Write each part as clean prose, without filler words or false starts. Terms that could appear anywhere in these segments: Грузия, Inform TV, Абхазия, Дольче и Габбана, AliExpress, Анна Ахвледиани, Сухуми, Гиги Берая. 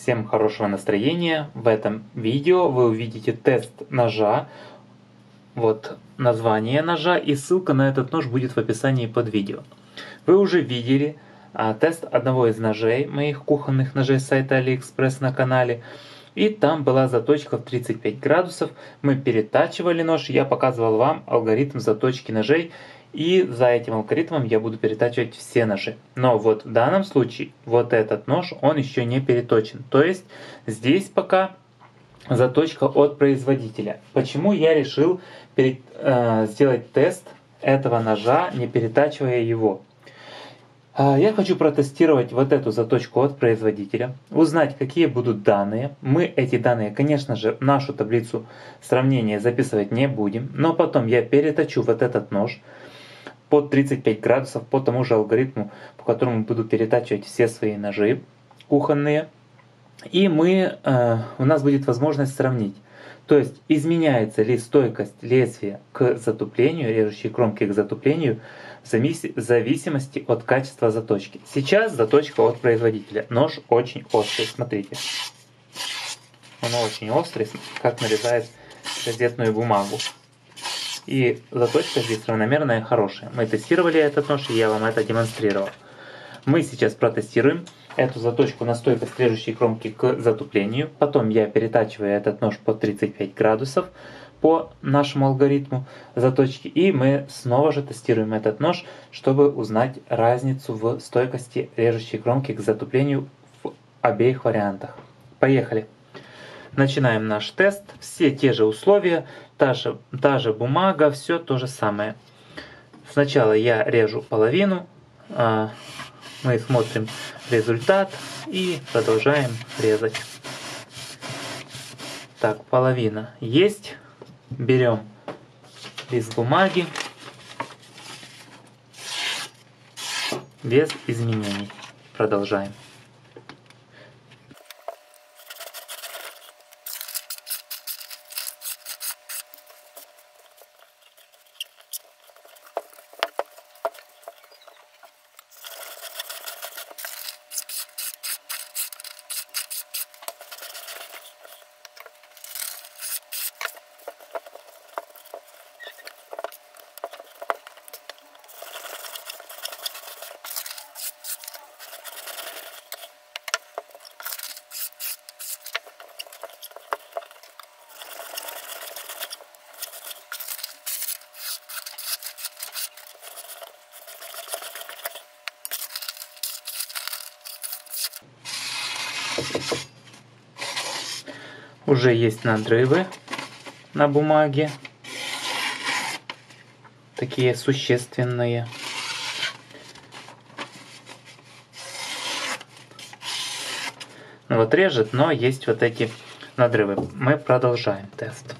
Всем хорошего настроения. В этом видео вы увидите тест ножа. Вот название ножа и ссылка на этот нож будет в описании под видео. Вы уже видели тест одного из ножей, моих кухонных ножей с сайта AliExpress на канале. И там была заточка в 35 градусов. Мы перетачивали нож, я показывал вам алгоритм заточки ножей. И за этим алгоритмом я буду перетачивать все ножи. Но вот в данном случае, вот этот нож, он еще не переточен. То есть здесь пока заточка от производителя. Почему я решил сделать тест этого ножа, не перетачивая его? Я хочу протестировать вот эту заточку от производителя, узнать, какие будут данные. Мы эти данные, конечно же, в нашу таблицу сравнения записывать не будем, но потом я переточу вот этот нож под 35 градусов по тому же алгоритму, по которому буду перетачивать все свои ножи кухонные. И у нас будет возможность сравнить, то есть изменяется ли стойкость лезвия к затуплению, режущей кромки к затуплению, в зависимости от качества заточки. Сейчас заточка от производителя. Нож очень острый, смотрите. Он очень острый, как нарезает газетную бумагу. И заточка здесь равномерная, хорошая. Мы тестировали этот нож, и я вам это демонстрировал. Мы сейчас протестируем эту заточку на стойкость режущей кромки к затуплению. Потом я перетачиваю этот нож под 35 градусов по нашему алгоритму заточки. И мы снова же тестируем этот нож, чтобы узнать разницу в стойкости режущей кромки к затуплению в обеих вариантах. Поехали. Начинаем наш тест. Все те же условия, та же бумага, все то же самое. Сначала я режу половину. Мы смотрим результат и продолжаем резать. Так, половина есть. Берем лист бумаги. Без изменений. Продолжаем. Уже есть надрывы на бумаге, такие существенные. Вот режет, но есть вот эти надрывы. Мы продолжаем тест.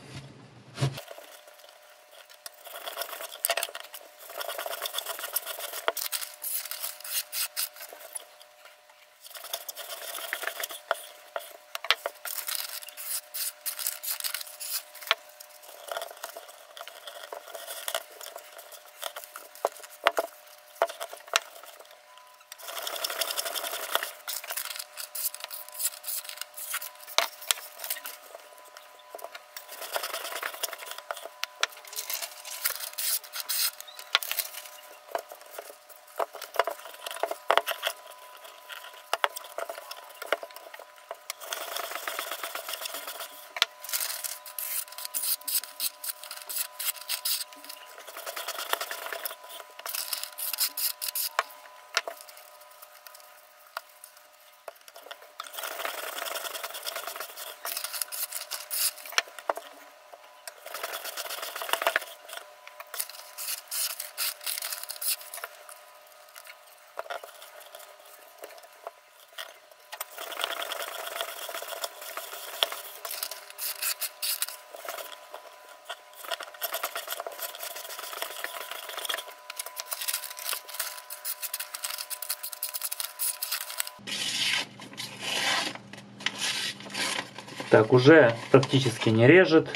Так, уже практически не режет.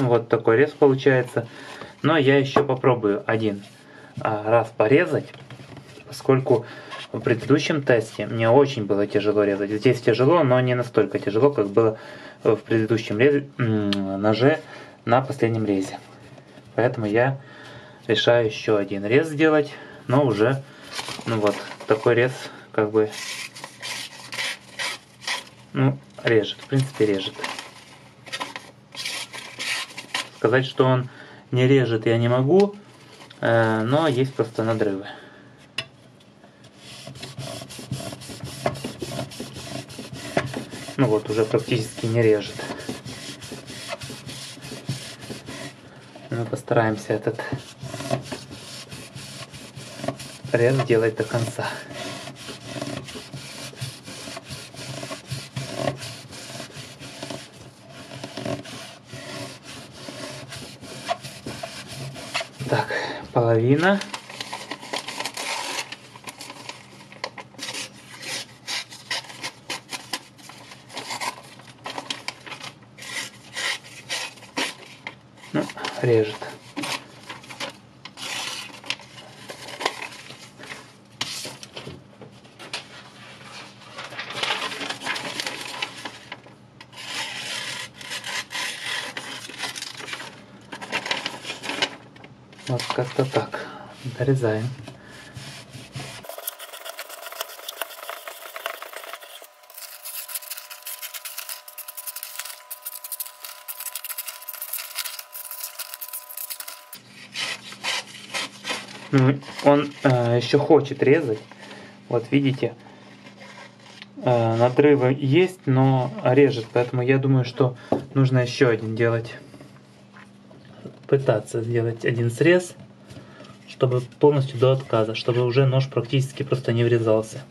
Вот такой рез получается. Но я еще попробую один раз порезать, поскольку В предыдущем тесте мне очень было тяжело резать. Здесь тяжело, но не настолько тяжело, как было в предыдущем ноже на последнем резе. Поэтому я решаю еще один рез сделать, но уже, ну вот, такой рез как бы, ну, режет, в принципе режет. Сказать, что он не режет, я не могу, но есть просто надрывы. Ну вот, уже практически не режет. Мы постараемся этот рез сделать до конца. Так, половина. Ну, режет. Вот как-то так. Дорезаем. Он еще хочет резать. Вот видите, надрывы есть, но режет. Поэтому я думаю, что нужно еще один делать. Пытаться сделать один срез, чтобы полностью до отказа, чтобы уже нож практически просто не врезался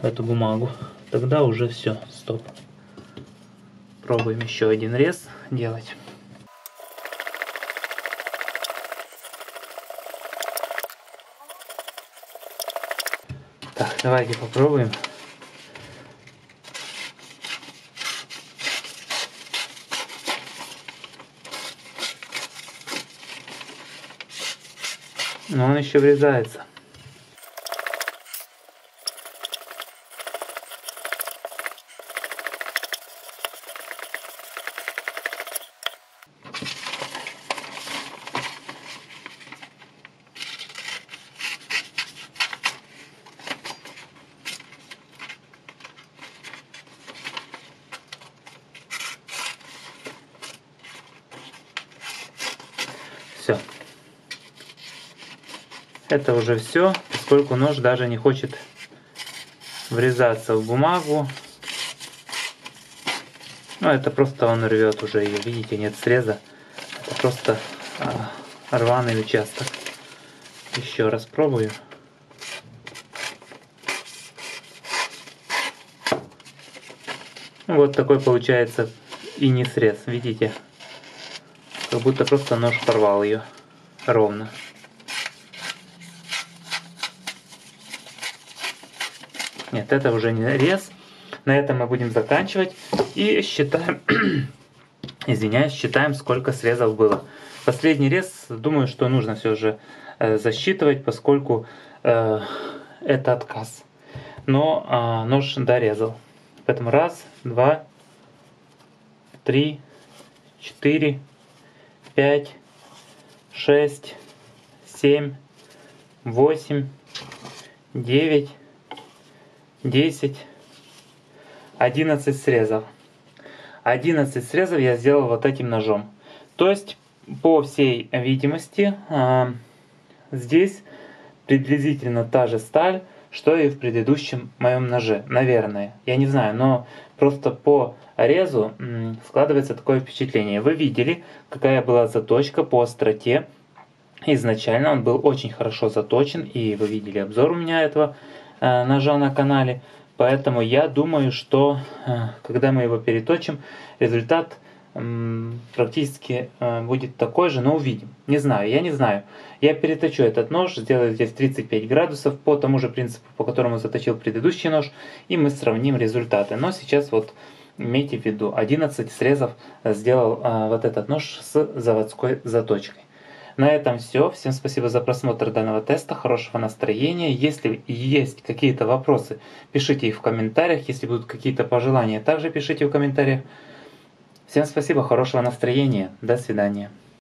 в эту бумагу. Тогда уже все, стоп. Пробуем еще один рез делать. Так, давайте попробуем. Но он еще врезается. Все. Это уже все, поскольку нож даже не хочет врезаться в бумагу. Ну, это просто он рвет уже ее, видите, нет среза. Это просто рваный участок. Еще раз пробую. Вот такой получается и не срез, видите. Как будто просто нож порвал ее ровно. Нет, это уже не рез. На этом мы будем заканчивать. И считаем, извиняюсь, считаем, сколько срезов было. Последний рез, думаю, что нужно все же засчитывать, поскольку это отказ. Но нож дорезал. Поэтому 1, 2, 3, 4, 5, 6, 7, 8, 9, 10, 11 срезов. 11 срезов я сделал вот этим ножом. То есть, по всей видимости, здесь приблизительно та же сталь, что и в предыдущем моем ноже. Наверное, я не знаю, но просто по резу складывается такое впечатление. Вы видели, какая была заточка по остроте. Изначально он был очень хорошо заточен, и вы видели обзор у меня этого ножа на канале, поэтому я думаю, что когда мы его переточим, результат практически будет такой же, но увидим. Не знаю, я не знаю. Я переточу этот нож, сделаю здесь 35 градусов по тому же принципу, по которому заточил предыдущий нож, и мы сравним результаты. Но сейчас вот имейте в виду, 11 срезов сделал вот этот нож с заводской заточкой. На этом все. Всем спасибо за просмотр данного теста. Хорошего настроения. Если есть какие-то вопросы, пишите их в комментариях. Если будут какие-то пожелания, также пишите в комментариях. Всем спасибо, хорошего настроения. До свидания.